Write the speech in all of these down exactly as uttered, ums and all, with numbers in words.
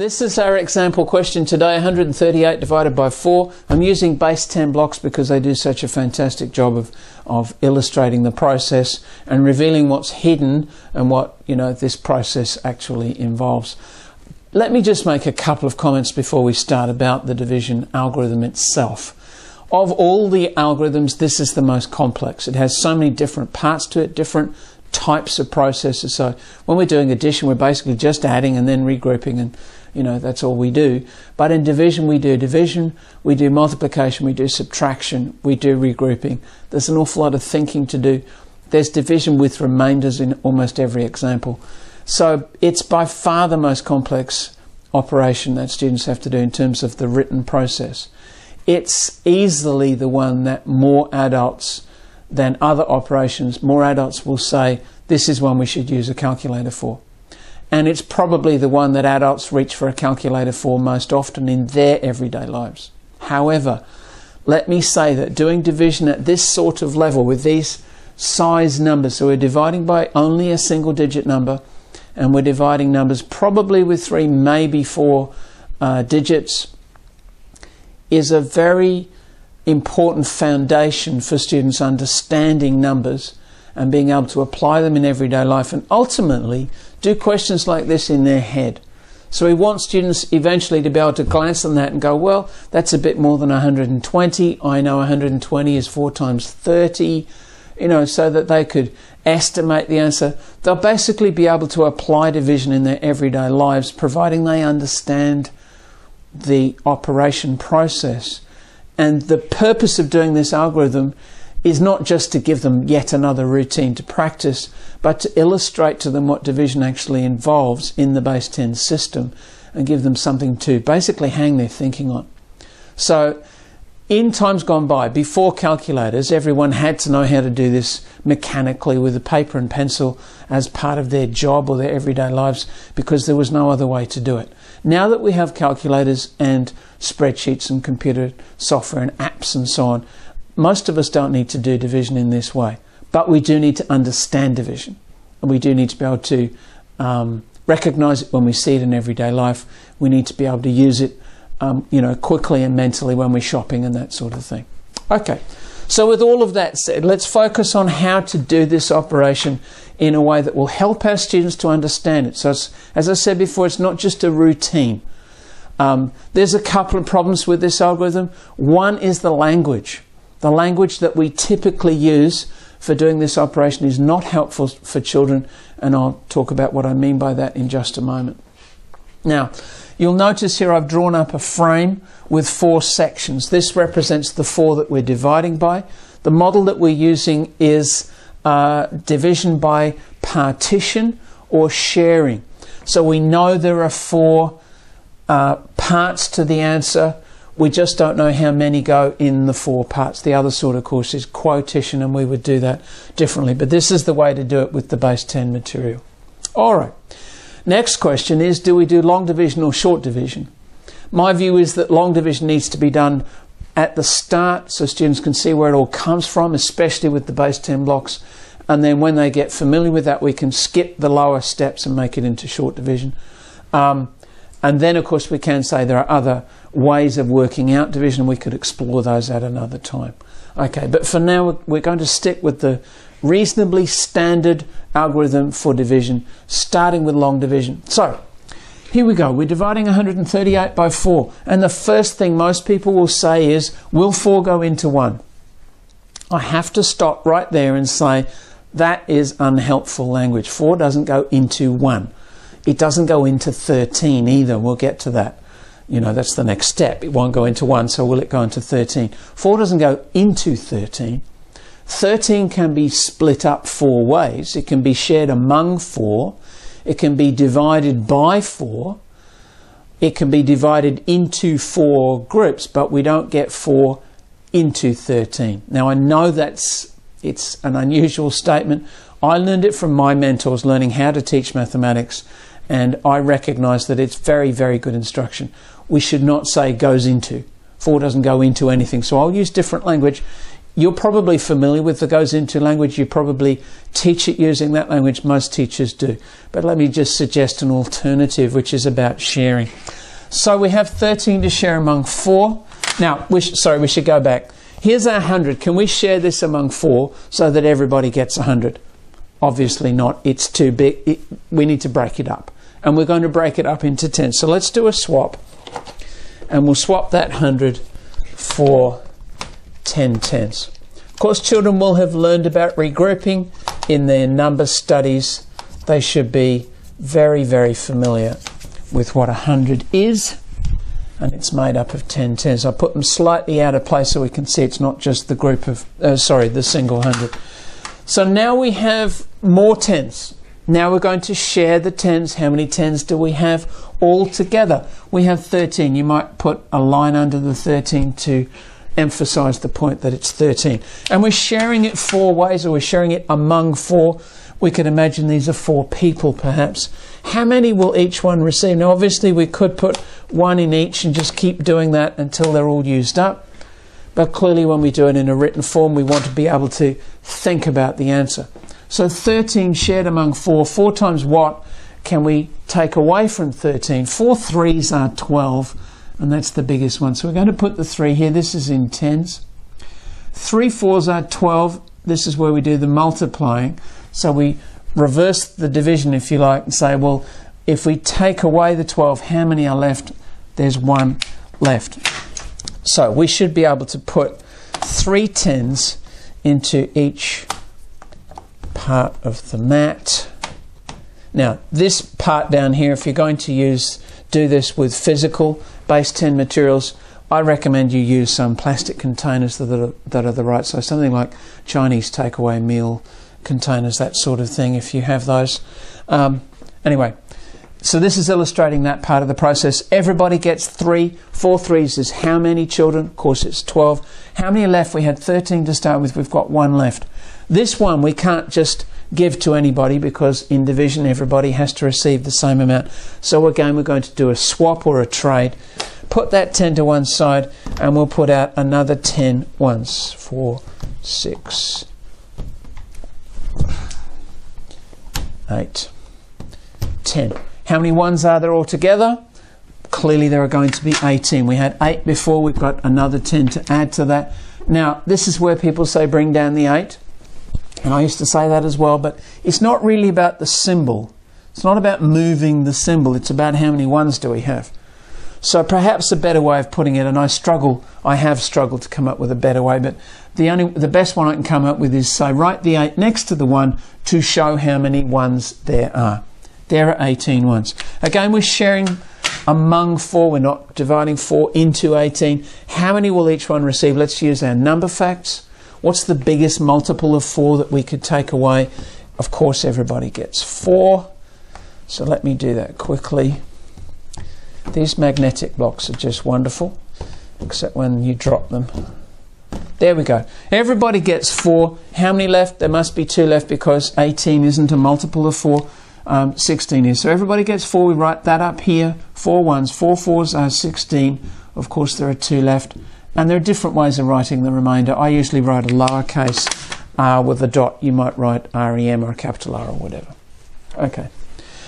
This is our example question today, one hundred thirty-eight divided by four. I'm using base ten blocks because they do such a fantastic job of, of illustrating the process and revealing what's hidden and what, you know, this process actually involves. Let me just make a couple of comments before we start about the division algorithm itself. Of all the algorithms, this is the most complex. It has so many different parts to it, different types of processes. So when we're doing addition, we're basically just adding and then regrouping, and you know, that's all we do. But in division, we do division, we do multiplication, we do subtraction, we do regrouping. There's an awful lot of thinking to do. There's division with remainders in almost every example. So it's by far the most complex operation that students have to do in terms of the written process. It's easily the one that more adults than other operations, more adults will say, this is one we should use a calculator for. And it's probably the one that adults reach for a calculator for most often in their everyday lives. However, let me say that doing division at this sort of level with these size numbers, so we're dividing by only a single digit number, and we're dividing numbers probably with three, maybe four uh, digits, is a very important foundation for students understanding numbers and being able to apply them in everyday life and ultimately do questions like this in their head. So we want students eventually to be able to glance on that and go, well, that's a bit more than one hundred twenty. I know one hundred twenty is four times thirty, you know, so that they could estimate the answer. They'll basically be able to apply division in their everyday lives, providing they understand the operation process. And the purpose of doing this algorithm is not just to give them yet another routine to practice, but to illustrate to them what division actually involves in the base ten system and give them something to basically hang their thinking on. So in times gone by, before calculators, everyone had to know how to do this mechanically with a paper and pencil as part of their job or their everyday lives because there was no other way to do it. Now that we have calculators and spreadsheets and computer software and apps and so on, most of us don't need to do division in this way, but we do need to understand division, and we do need to be able to um, recognize it when we see it in everyday life. We need to be able to use it um, you know, quickly and mentally when we're shopping and that sort of thing. Okay, so with all of that said, let's focus on how to do this operation in a way that will help our students to understand it. So it's, as I said before, it's not just a routine. Um, there's a couple of problems with this algorithm. One is the language. The language that we typically use for doing this operation is not helpful for children, and I'll talk about what I mean by that in just a moment. Now, you'll notice here I've drawn up a frame with four sections. This represents the four that we're dividing by. The model that we're using is uh, division by partition or sharing. So we know there are four uh, parts to the answer. We just don't know how many go in the four parts. The other sort of course is quotition, and we would do that differently. But this is the way to do it with the base ten material. All right. Next question is, do we do long division or short division? My view is that long division needs to be done at the start so students can see where it all comes from, especially with the base ten blocks. And then when they get familiar with that, we can skip the lower steps and make it into short division. Um, And then, of course, we can say there are other ways of working out division. We could explore those at another time. Okay, but for now, we're going to stick with the reasonably standard algorithm for division, starting with long division. So, here we go. We're dividing one hundred thirty-eight by four. And the first thing most people will say is, will four go into one? I have to stop right there and say, that is unhelpful language. four doesn't go into one. It doesn't go into thirteen either. We'll get to that. You know, that's the next step. It won't go into one, so will it go into thirteen? four doesn't go into thirteen. thirteen can be split up four ways. It can be shared among four. It can be divided by four. It can be divided into four groups, but we don't get four into thirteen. Now, I know that's it's an unusual statement. I learned it from my mentors learning how to teach mathematics, and I recognize that it's very, very good instruction. We should not say goes into. four doesn't go into anything. So I'll use different language. You're probably familiar with the goes into language. You probably teach it using that language. Most teachers do. But let me just suggest an alternative, which is about sharing. So we have thirteen to share among four. Now, we sh sorry, we should go back. Here's our one hundred. Can we share this among four so that everybody gets one hundred? Obviously not. It's too big. It, we need to break it up. And we're going to break it up into ten. So let's do a swap. And we'll swap that one hundred for ten tens. Of course, children will have learned about regrouping in their number studies. They should be very, very familiar with what one hundred is. And it's made up of ten tens. I put them slightly out of place so we can see it's not just the group of, uh, sorry, the single one hundred. So now we have more tens. Now we're going to share the tens. How many tens do we have all together? We have thirteen. You might put a line under the thirteen to emphasize the point that it's thirteen. And we're sharing it four ways, or we're sharing it among four. We could imagine these are four people, perhaps. How many will each one receive? Now, obviously, we could put one in each and just keep doing that until they're all used up. But clearly, when we do it in a written form, we want to be able to think about the answer. So thirteen shared among four. Four times what can we take away from thirteen? Four threes are twelve, and that's the biggest one. So we're going to put the three here. This is in tens. Three fours are twelve. This is where we do the multiplying. So we reverse the division, if you like, and say, well, if we take away the twelve, how many are left? There's one left. So we should be able to put three tens into each part of the mat. Now, this part down here, if you're going to use do this with physical base ten materials, I recommend you use some plastic containers that are, that are the right size, something like Chinese takeaway meal containers, that sort of thing, if you have those. Um, anyway, so this is illustrating that part of the process. Everybody gets three. Four threes is how many children? Of course, it's twelve. How many are left? We had thirteen to start with. We've got one left. This one we can't just give to anybody because in division everybody has to receive the same amount. So again, we're going to do a swap or a trade. Put that ten to one side and we'll put out another ten once. Four, six, eight, ten. How many ones are there altogether? Clearly there are going to be eighteen. We had eight before, we've got another ten to add to that. Now, this is where people say bring down the eight. And I used to say that as well, but it's not really about the symbol. It's not about moving the symbol. It's about how many ones do we have. So perhaps a better way of putting it, and I struggle, I have struggled to come up with a better way, but the only, the best one I can come up with is say, write the eight next to the one to show how many ones there are. There are eighteen ones. Again, we're sharing among four. We're not dividing four into eighteen. How many will each one receive? Let's use our number facts. What's the biggest multiple of four that we could take away? Of course, everybody gets four. So let me do that quickly. These magnetic blocks are just wonderful, except when you drop them. There we go. Everybody gets four. How many left? There must be two left because eighteen isn't a multiple of four. Um, sixteen is. So everybody gets four. We write that up here. Four ones. Four fours are sixteen. Of course, there are two left. And there are different ways of writing the remainder. I usually write a lowercase r with a dot. You might write rem or a capital R or whatever. Okay.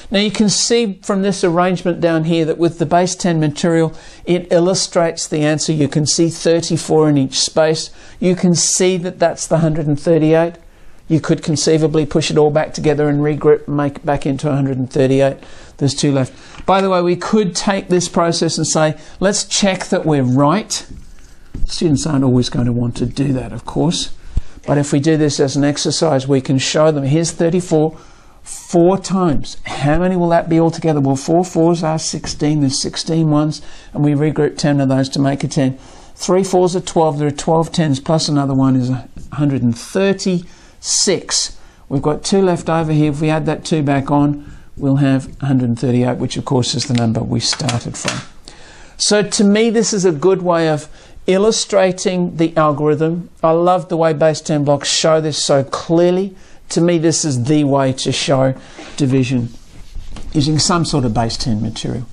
Now you can see from this arrangement down here that with the base ten material, it illustrates the answer. You can see thirty-four in each space. You can see that that's the one hundred thirty-eight. You could conceivably push it all back together and regroup and make it back into one hundred thirty-eight. There's two left. By the way, we could take this process and say, let's check that we're right. Students aren't always going to want to do that, of course. But if we do this as an exercise, we can show them, here's thirty-four. Four times. How many will that be altogether? Well, four fours are sixteen. There's sixteen ones, and we regroup ten of those to make a ten. Three fours are twelve. There are twelve tens, plus another one is one hundred thirty-six. We've got two left over here. If we add that two back on, we'll have one hundred thirty-eight, which, of course, is the number we started from. So to me, this is a good way of illustrating the algorithm. I love the way base ten blocks show this so clearly. To me, this is the way to show division, using some sort of base ten material.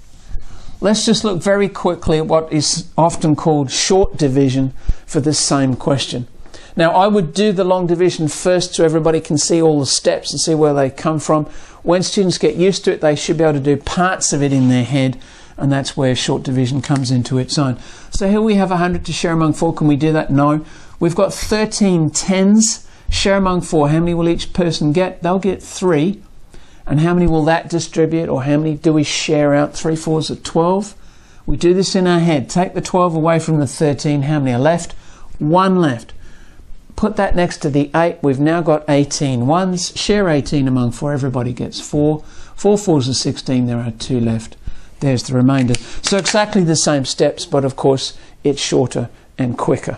Let's just look very quickly at what is often called short division for this same question. Now, I would do the long division first so everybody can see all the steps and see where they come from. When students get used to it, they should be able to do parts of it in their head and that's where short division comes into its own. So here we have one hundred to share among four. Can we do that? No. We've got thirteen tens. Share among four. How many will each person get? They'll get three. And how many will that distribute, or how many do we share out? Three fours are twelve. We do this in our head. Take the twelve away from the thirteen. How many are left? One left. Put that next to the eight. We've now got eighteen ones. Share eighteen among four. Everybody gets four. Four fours are sixteen. There are two left. There's the remainder. So exactly the same steps, but of course it's shorter and quicker.